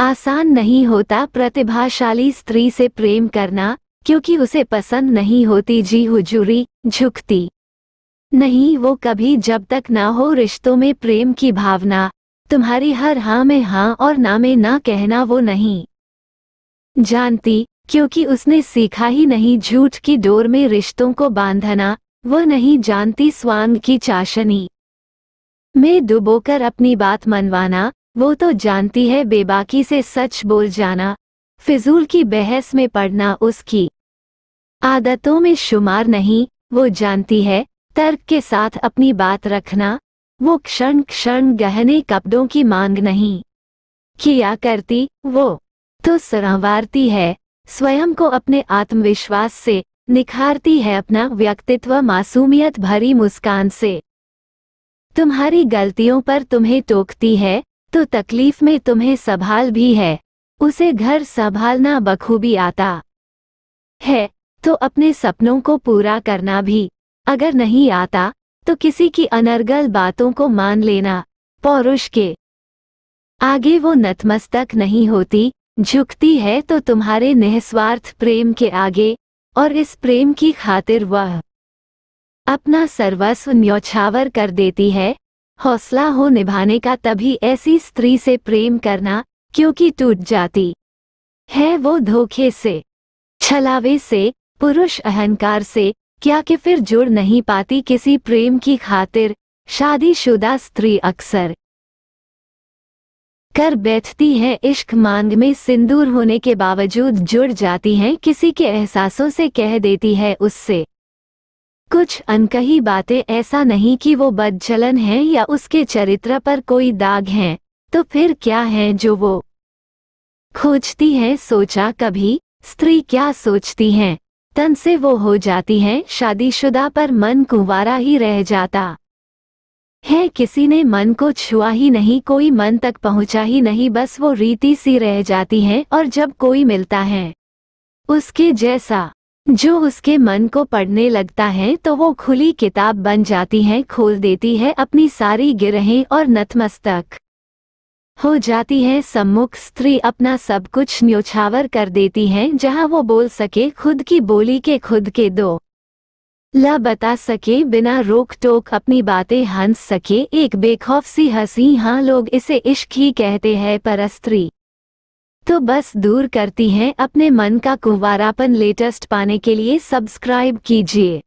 आसान नहीं होता प्रतिभाशाली स्त्री से प्रेम करना, क्योंकि उसे पसंद नहीं होती जी हुजूरी, झुकती नहीं वो कभी जब तक ना हो रिश्तों में प्रेम की भावना। तुम्हारी हर हाँ में हाँ और ना में ना कहना वो नहीं जानती, क्योंकि उसने सीखा ही नहीं झूठ की डोर में रिश्तों को बांधना। वह नहीं जानती स्वांग की चाशनी में डुबोकर अपनी बात मनवाना, वो तो जानती है बेबाकी से सच बोल जाना। फिजूल की बहस में पड़ना उसकी आदतों में शुमार नहीं, वो जानती है तर्क के साथ अपनी बात रखना। वो क्षण क्षण गहने कपड़ों की मांग नहीं किया करती, वो तो सराहवारती है, स्वयं को अपने आत्मविश्वास से निखारती है, अपना व्यक्तित्व मासूमियत भरी मुस्कान से। तुम्हारी गलतियों पर तुम्हें टोकती है तो तकलीफ में तुम्हें संभाल भी है, उसे घर संभालना बखूबी आता है तो अपने सपनों को पूरा करना भी अगर नहीं आता तो किसी की अनर्गल बातों को मान लेना। पौरुष के आगे वो नतमस्तक नहीं होती, झुकती है तो तुम्हारे निःस्वार्थ प्रेम के आगे, और इस प्रेम की खातिर वह अपना सर्वस्व न्यौछावर कर देती है। हौसला हो निभाने का तभी ऐसी स्त्री से प्रेम करना, क्योंकि टूट जाती है वो धोखे से, छलावे से, पुरुष अहंकार से, क्या कि फिर जुड़ नहीं पाती किसी प्रेम की खातिर। शादीशुदा स्त्री अक्सर कर बैठती है इश्क मांग में, सिंदूर होने के बावजूद जुड़ जाती हैं किसी के एहसासों से, कह देती है उससे कुछ अनकही बातें। ऐसा नहीं कि वो बदचलन हैं या उसके चरित्र पर कोई दाग हैं, तो फिर क्या है जो वो खोजती है? सोचा कभी स्त्री क्या सोचती हैं? तन से वो हो जाती हैं शादीशुदा, पर मन कुंवारा ही रह जाता है। किसी ने मन को छुआ ही नहीं, कोई मन तक पहुंचा ही नहीं, बस वो रीति सी रह जाती है। और जब कोई मिलता है उसके जैसा जो उसके मन को पढ़ने लगता है, तो वो खुली किताब बन जाती है, खोल देती है अपनी सारी गिरहें और नतमस्तक हो जाती है। सम्मुख स्त्री अपना सब कुछ न्योछावर कर देती है, जहां वो बोल सके खुद की बोली के, खुद के दो ला बता सके, बिना रोक टोक अपनी बातें हंस सके, एक बेखौफ सी हंसी। हाँ, लोग इसे इश्क ही कहते हैं, पर स्त्री तो बस दूर करती है अपने मन का कुंवारापन। लेटेस्ट पाने के लिए सब्सक्राइब कीजिए।